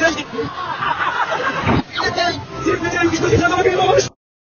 nicht, ich will